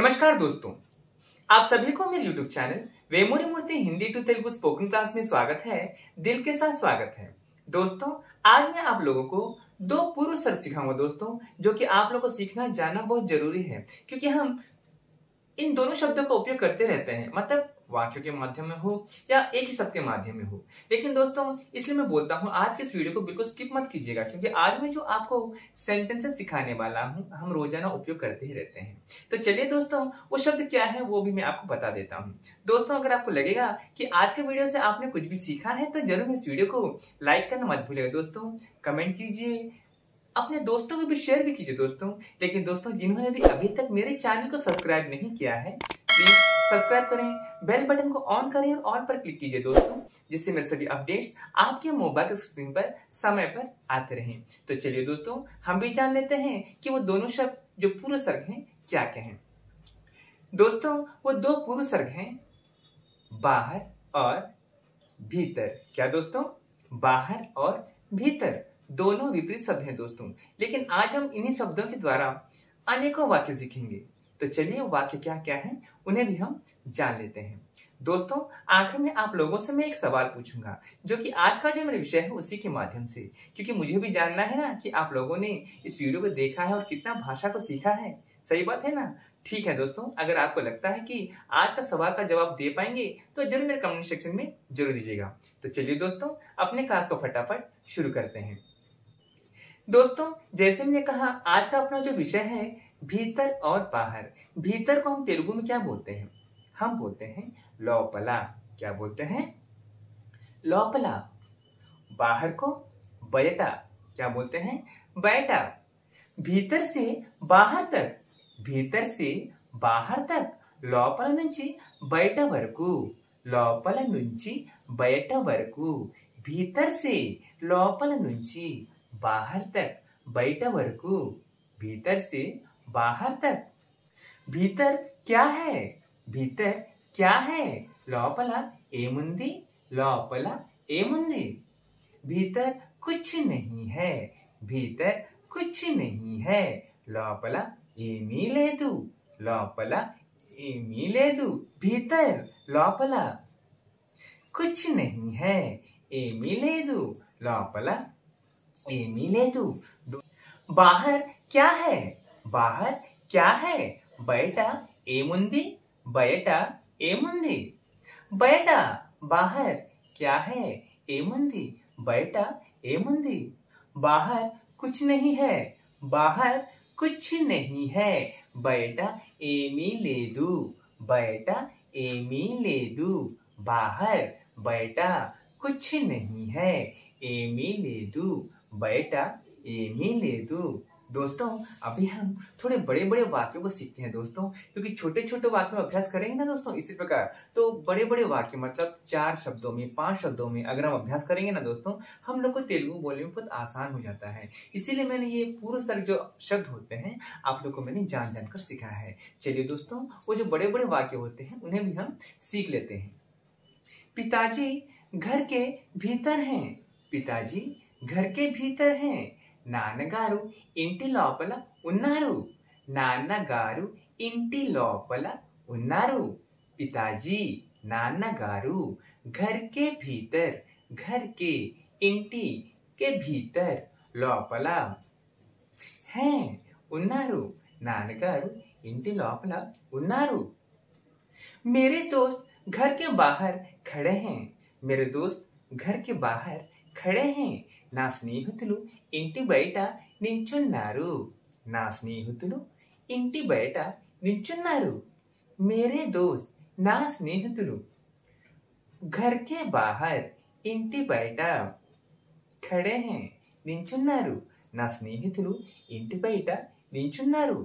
नमस्कार दोस्तों, आप सभी को मेरे YouTube channel Vemuri Murthy Hindi to Telugu spoken class में स्वागत है। दिल के साथ स्वागत है। दोस्तों, आज मैं आप लोगों को दो पूर्व शब्द सिखाऊंगा दोस्तों, जो कि आप लोगों को सीखना जानना बहुत जरूरी है, क्योंकि हम इन दोनों शब्दों का उपयोग करते रहते हैं, मतलब वाक्यों के माध्यम में हो या एक ही शब्द के माध्यम में हो। लेकिन दोस्तों, इसलिए मैं बोलता हूँ आज के इस वीडियो को बिल्कुल स्किप मत कीजिएगा, क्योंकि आज मैं जो आपको सेंटेंसेस सिखाने वाला हूँ हम रोजाना उपयोग करते ही रहते हैं। तो चलिए दोस्तों, वो शब्द क्या है वो भी मैं आपको बता देता हूँ। दोस्तों, अगर आपको लगेगा कि आज के वीडियो से आपने कुछ भी सीखा है तो जरूर इस वीडियो को लाइक करना मत भूलिएगा दोस्तों, कमेंट कीजिए, अपने दोस्तों को भी शेयर भी कीजिए दोस्तों। लेकिन दोस्तों, जिन्होंने भी अभी तक मेरे चैनल को सब्सक्राइब नहीं किया है प्लीज सब्सक्राइब करें, बेल बटन को ऑन करें और ऑल पर क्लिक कीजिए दोस्तों, जिससे मेरे सभी अपडेट्स आपके मोबाइल स्क्रीन पर समय पर आते रहें। तो चलिए दोस्तों, हम भी जान लेते हैं कि वो दोनों शब्द जो पूर्व सर्ग हैं क्या क्या हैं। दोस्तों, वो दो पूर्व सर्ग हैं, बाहर और भीतर। क्या दोस्तों, बाहर और भीतर दोनों विपरीत शब्द हैं दोस्तों, लेकिन आज हम इन्हीं शब्दों के द्वारा अनेकों वाक्य सीखेंगे। तो चलिए वाक्य क्या क्या हैं उन्हें भी हम जान लेते हैं। दोस्तों, आखिर में आप लोगों से मैं एक सवाल पूछूंगा, जो कि आज का जो मेरा विषय है उसी के माध्यम से, क्योंकि मुझे भी जानना है ना कि आप लोगों ने इस वीडियो को देखा है और कितना भाषा को सीखा है। सही बात है ना? ठीक है दोस्तों, अगर आपको लगता है कि आज का सवाल का जवाब दे पाएंगे तो जरूर मेरे कमेंट सेक्शन में जरूर दीजिएगा। तो चलिए दोस्तों, अपने क्लास को फटाफट शुरू करते हैं। दोस्तों, जैसे मैंने कहा आज का अपना जो विषय है भीतर और बाहर। भीतर को हम तेलुगु में क्या बोलते हैं? हम बोलते हैं लोपला। क्या बोलते हैं? लोपला। बाहर को बयटा। क्या बोलते हैं? बैटा। भीतर से बाहर तक, भीतर से बाहर तक, लोपल नुंची बयट वरकू, लोपल नुंची बयट वरकू। भीतर से लोपल नुंची बाहर तक, बयट वरकू। भीतर से बाहर तक। भीतर क्या है? भीतर क्या है? लोपला एमुंदी, लोपला एमुंदी। भीतर कुछ नहीं है, भीतर कुछ नहीं है, लोपला एमी लेदु, लोपला एमी लेदु। भीतर लोपला कुछ नहीं है, एमी लेदु, लोपला एमी लेदु। बाहर क्या है? बाहर क्या है? बयटा एमुंदी, बयटा एमुंदी। बयटा बाहर, क्या है? एमुंदी, बयटा एमुंदी। बाहर कुछ नहीं है, बाहर कुछ नहीं है, बयटा एमी लेदु, बयटा एमी लेदु। बाहर बयटा कुछ नहीं है, एमी लेदु, बयटा एमी लेदु। दोस्तों, अभी हम थोड़े बड़े बड़े वाक्यों को सीखते हैं दोस्तों, क्योंकि छोटे छोटे वाक्यों का अभ्यास करेंगे ना दोस्तों इसी प्रकार, तो बड़े बड़े वाक्य मतलब 4 शब्दों में 5 शब्दों में अगर हम अभ्यास करेंगे ना दोस्तों, हम लोग को तेलुगु बोलने में बहुत आसान हो जाता है। इसीलिए मैंने ये पूर्व सर्ग जो शब्द होते हैं आप लोग को मैंने जान जान कर सीखा है। चलिए दोस्तों, वो जो बड़े बड़े वाक्य होते हैं उन्हें भी हम सीख लेते हैं। पिताजी घर के भीतर हैं। पिताजी घर के भीतर हैं। नानगारू इंटी लोपल उन्नारू, नानगारू इंटी लोपल उन्नारू। पिताजी नानगारू घर के भीतर, घर के इंटी के भीतर, लोपल हैं, उन्नारू, नानगारू इंटी लोपल उन्नारू। मेरे दोस्त घर के बाहर खड़े हैं। मेरे दोस्त घर के बाहर खड़े हैं। ना स्नेहितुलु इंटी बयट निंचुन्नारू, ना स्नेहितुलु इंटी बयट निंचुन्नारू। मेरे दोस्त ना स्नेहितुलु घर के बाहर इंटी बयट खड़े हैं, निंचुन्नारू, ना स्नेहितुलु इंटी बयट निंचुन्नारू।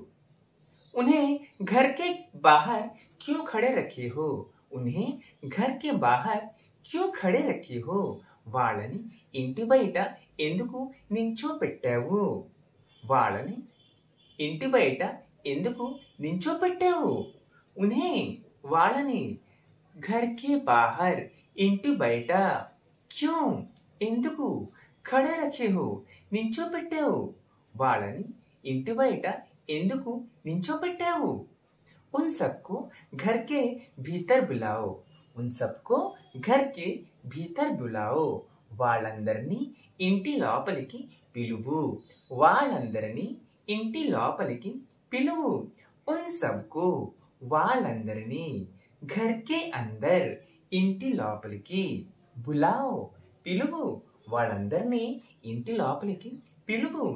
उन्हें घर के बाहर क्यों खड़े रखे हो? उन्हें घर के बाहर क्यों खड़े रखे हो? వాళ్ళని ఇంటి బయట ఎందుకు నించోపెట్టావు? వాళ్ళని ఇంటి బయట ఎందుకు నించోపెట్టావు? ఉనే వాళ్ళని घर के बाहर ఇంటి బయట क्यों ఎందుకు खड़े रखे हो నించోపెట్టావు? వాళ్ళని ఇంటి బయట ఎందుకు నించోపెట్టావు? उन सबको घर के भीतर बुलाओ, उन सबको घर के भीतर बुलाओ। वाळंदर्नी इंटी लोपलिकी पिलुवु, वाळंदर्नी इंटी लोपलिकी पिलुवु। उन सबको वाळंदर्नी घर के अंदर इंटी लोपलिकी बुलाओ, पिलुवु, वाळंदर्नी इंटी लोपलिकी पिलुवु।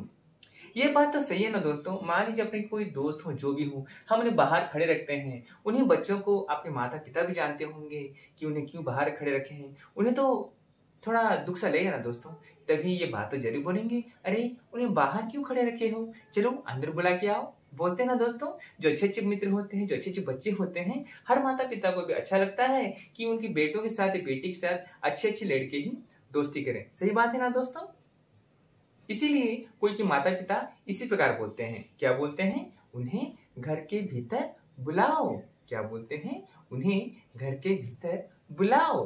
ये बात तो सही है ना दोस्तों। मान लीजिए अपने कोई दोस्त हो, जो भी हो, हम उन्हें बाहर खड़े रखते हैं। उन्हीं बच्चों को आपके माता पिता भी जानते होंगे कि उन्हें क्यों बाहर खड़े रखे हैं। उन्हें तो थोड़ा दुख सा लगेगा ना दोस्तों, तभी ये बात तो जरूर बोलेंगे, अरे उन्हें बाहर क्यों खड़े रखे हो, चलो अंदर बुला के आओ। बोलते हैं ना दोस्तों। जो अच्छे अच्छे मित्र होते हैं, जो अच्छे अच्छे बच्चे होते हैं, हर माता पिता को भी अच्छा लगता है कि उनके बेटों के साथ, बेटी के साथ अच्छे अच्छे लड़के ही दोस्ती करें। सही बात है ना दोस्तों। इसीलिए कोई के माता पिता इसी प्रकार बोलते हैं। क्या बोलते हैं? उन्हें घर के भीतर बुलाओ। क्या बोलते हैं? उन्हें घर के भीतर बुलाओ।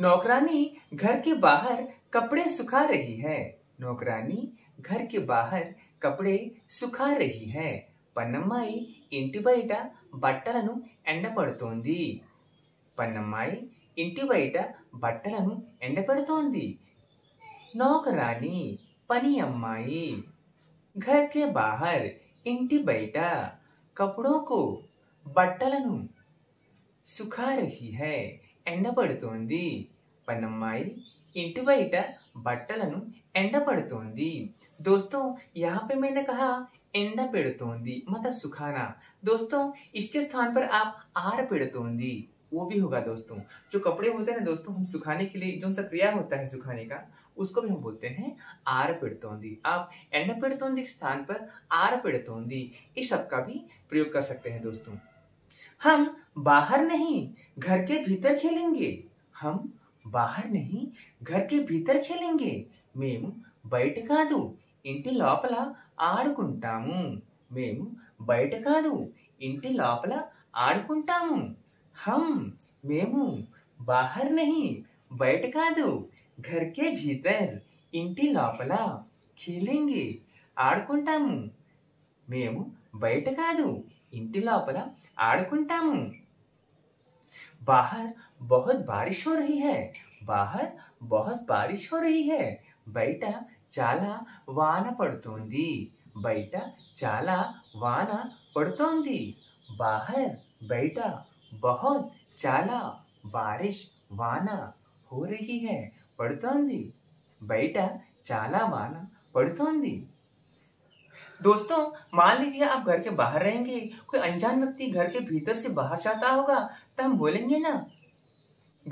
नौकरानी घर के बाहर कपड़े सुखा रही है। नौकरानी घर के बाहर कपड़े सुखा रही है। पन्नम्माई इंटी बयट बट्टलनु एंडबेडुतोंदी। पन्नम्माई इंटी बयट बट्टलनु एंडबेडुतोंदी। नौकरानी पनी अम्माई घर के बाहर इंटी बयट कपड़ों को बट्टलनु सुखा रही है, एंडबेडुतोंदी। पन्नम्माई इंटी बयट बट्टलनु एंडबेडुतोंदी। दोस्तों यहाँ पे मैंने कहा एंडबेडुतोंदी मतलब सुखाना। दोस्तों इसके स्थान पर आप आरबेडुतोंदी वो भी होगा दोस्तों। जो कपड़े होते हैं ना दोस्तों, हम सुखाने के लिए जो सक्रिया होता है सुखाने का, उसको भी हम बोलते हैं आरबेडुतोंदी। आप एंडबेडुतोंदी के स्थान पर आरबेडुतोंदी इस शब्द का भी प्रयोग कर सकते हैं दोस्तों। हम बाहर नहीं घर के भीतर खेलेंगे। हम बाहर नहीं घर के भीतर खेलेंगे। मेम बैठ कादू इंटी लोपल आडुकुंटामु। मेम बैठ कादू इंटी लोपल आडुकुंटामु। मेमू बाहर नहीं बैठ कादू घर के भीतर इंटी लोपल खेलेंगे, आडुकुंटामु। मेमू बैठ कादू इंटी लोपल आडुकुंटामु। बाहर बहुत बारिश हो रही है। बाहर बहुत बारिश हो रही है। బయట చాలా వాన పడుతోంది। బయట చాలా వాన పడుతోంది। బాహర్ బయట బహుత్ చాలా బారిష్ వాన హో రహీ హై పడుతోంది। బయట చాలా వాన పడుతోంది। दोस्तों मान लीजिए आप घर के बाहर रहेंगे, कोई अनजान व्यक्ति घर के भीतर से बाहर जाता होगा, तो हम बोलेंगे ना,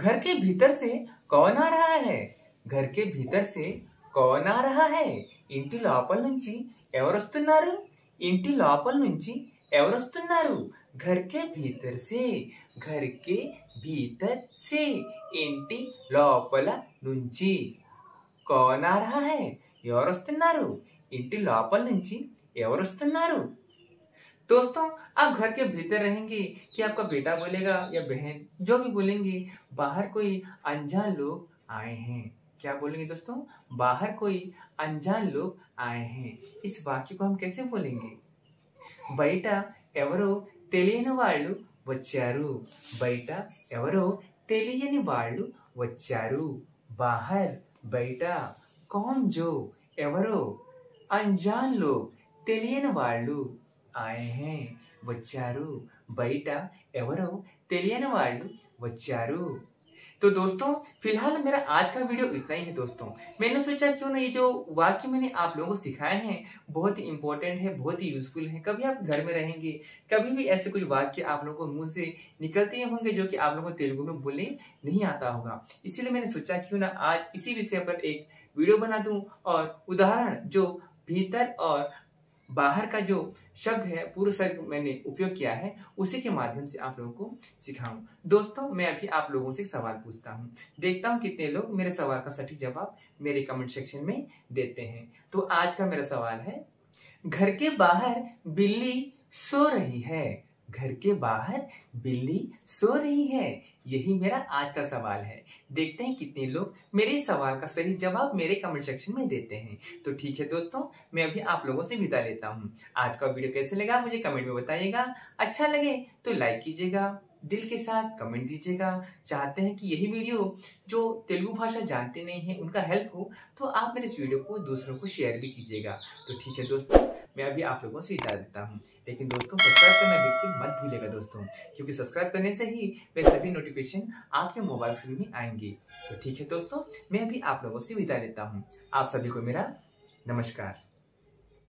घर के भीतर से कौन आ रहा है। घर के भीतर से कौन आ रहा है। इंटी लोपल नुंची एवरस्तुन्नारू। इंटी लोपल नुंची एवरस्तुन्नारू। घर के भीतर से, घर के भीतर से, इंटी लोपल नुंची कौन आ रहा है, एवरस्तुन्नारू। इंटी लोपल नुंची एवरस्तुन्नारू। दोस्तों आप घर के भीतर रहेंगे कि आपका बेटा बोलेगा या बहन, जो भी बोलेंगे, बाहर कोई अनजान लोग आए हैं। क्या बोलेंगे दोस्तों? बाहर कोई अनजान लोग आए हैं। इस वाक्य को हम कैसे बोलेंगे? బయట ఎవరో తెలియని వాళ్ళు వచ్చారు। బయట ఎవరో తెలియని వాళ్ళు వచ్చారు। बाहर బయట कौन जो ఎవరో अनजान लोग తెలియని వాళ్ళు आए हैं వచ్చారు। బయట ఎవరో తెలియని వాళ్ళు వచ్చారు। तो दोस्तों फिलहाल मेरा आज का वीडियो इतना ही है दोस्तों। मैंने सोचा क्यों ना ये जो वाक्य मैंने आप लोगों को सिखाए हैं बहुत ही इंपॉर्टेंट है, बहुत ही यूजफुल है। कभी आप घर में रहेंगे, कभी भी ऐसे कोई वाक्य आप लोगों को मुंह से निकलते होंगे जो कि आप लोगों को तेलुगु में बोलने नहीं आता होगा। इसीलिए मैंने सोचा क्यों ना आज इसी विषय पर एक वीडियो बना दूं और उदाहरण जो भीतर और बाहर का जो शब्द है, पूर्व शब्द मैंने उपयोग किया है, उसी के माध्यम से आप लोगों को सिखाऊं। दोस्तों मैं अभी आप लोगों से सवाल पूछता हूं, देखता हूं कितने लोग मेरे सवाल का सटीक जवाब मेरे कमेंट सेक्शन में देते हैं। तो आज का मेरा सवाल है, घर के बाहर बिल्ली सो रही है। घर के बाहर बिल्ली सो रही है। यही मेरा आज का सवाल है। देखते हैं कितने लोग मेरे इस सवाल का सही जवाब मेरे कमेंट सेक्शन में देते हैं। तो ठीक है दोस्तों, मैं अभी आप लोगों से विदा लेता हूँ। आज का वीडियो कैसे लगा मुझे कमेंट में बताइएगा। अच्छा लगे तो लाइक कीजिएगा, दिल के साथ कमेंट दीजिएगा। चाहते हैं कि यही वीडियो जो तेलुगु भाषा जानते नहीं है उनका हेल्प हो तो आप मेरे इस वीडियो को दूसरों को शेयर भी कीजिएगा। तो ठीक है दोस्तों, मैं अभी आप लोगों से विदा लेता हूँ। लेकिन दोस्तों सब्सक्राइब करना बिल्कुल मत भूलिएगा दोस्तों, क्योंकि सब्सक्राइब करने से ही वे सभी नोटिफिकेशन आपके मोबाइल स्क्रीन में आएंगे। तो ठीक है दोस्तों, मैं अभी आप लोगों से विदा लेता हूँ। आप सभी को मेरा नमस्कार।